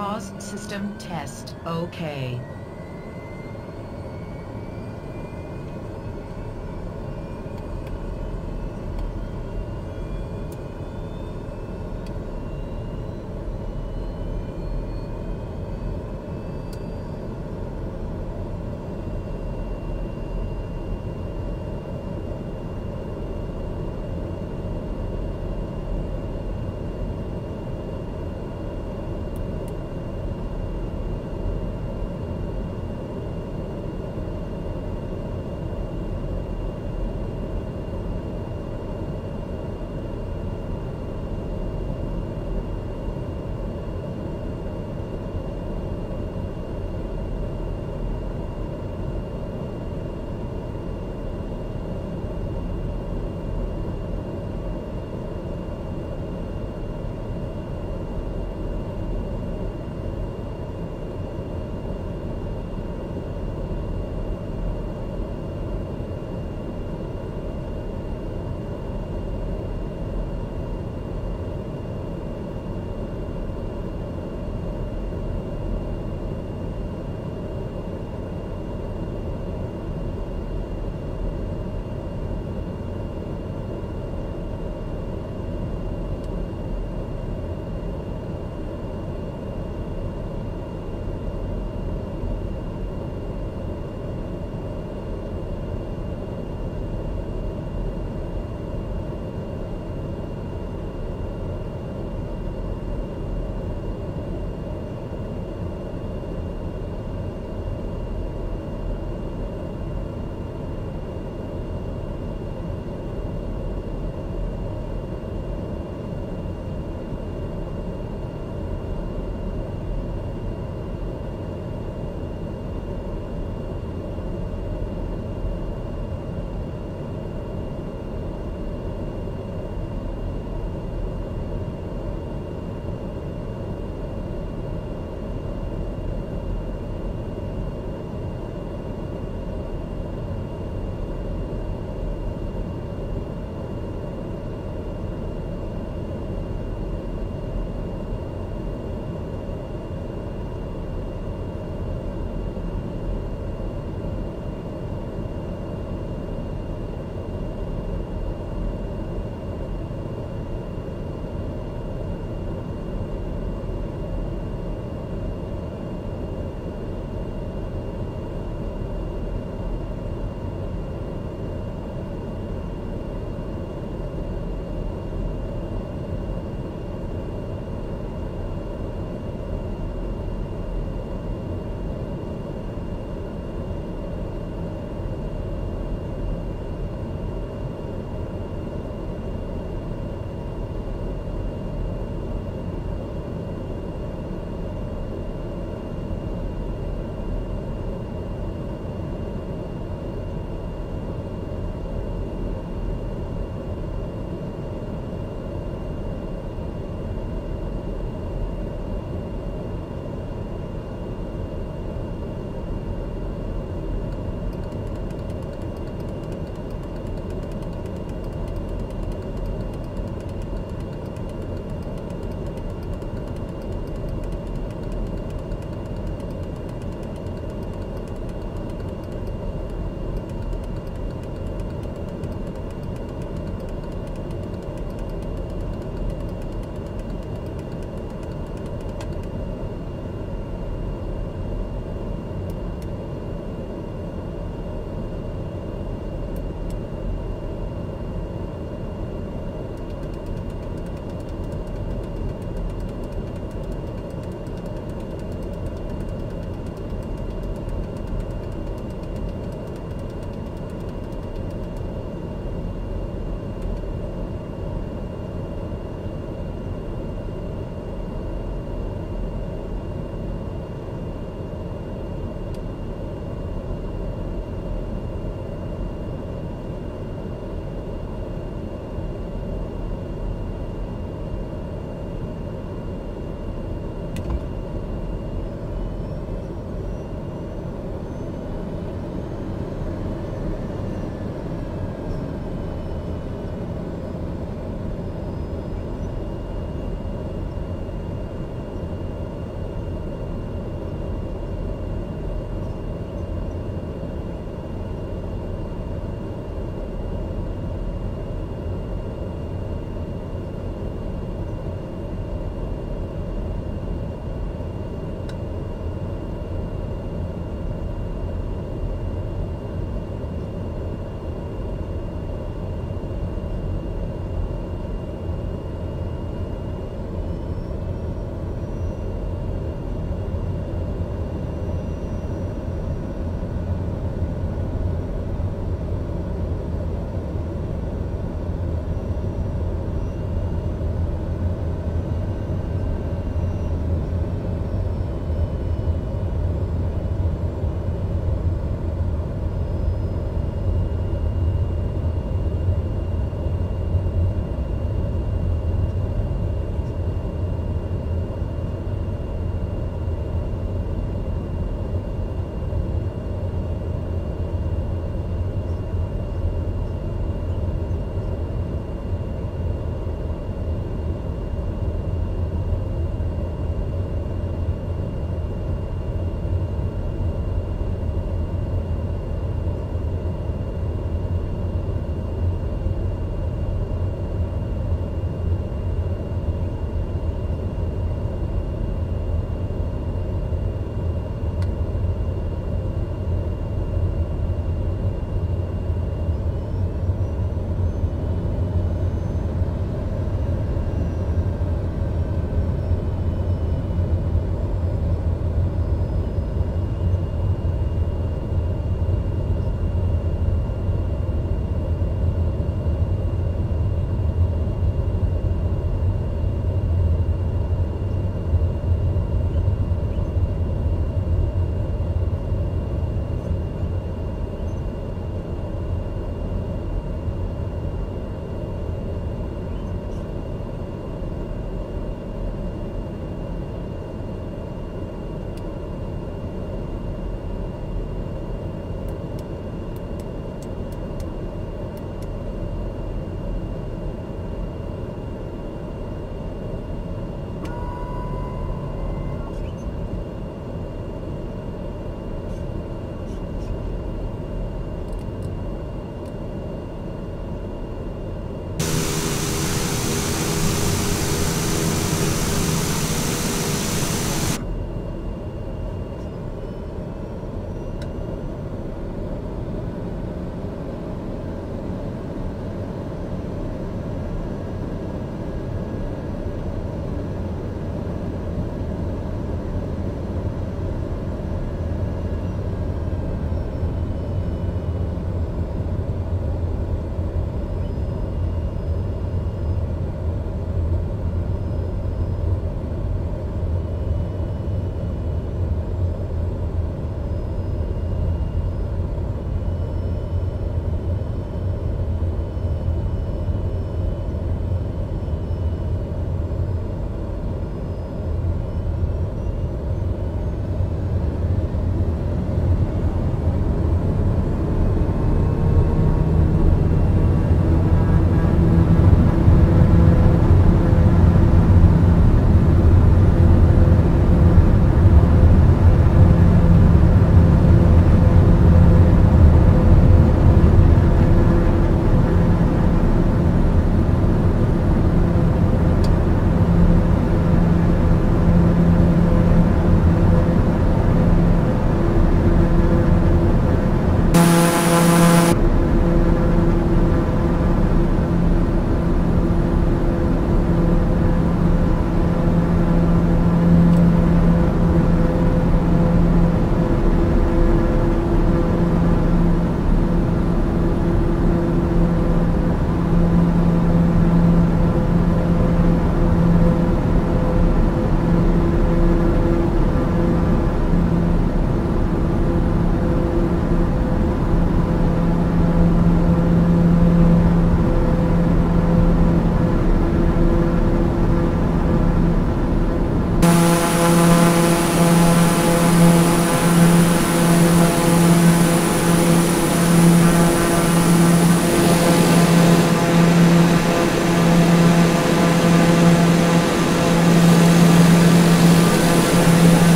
Cause system test. Okay.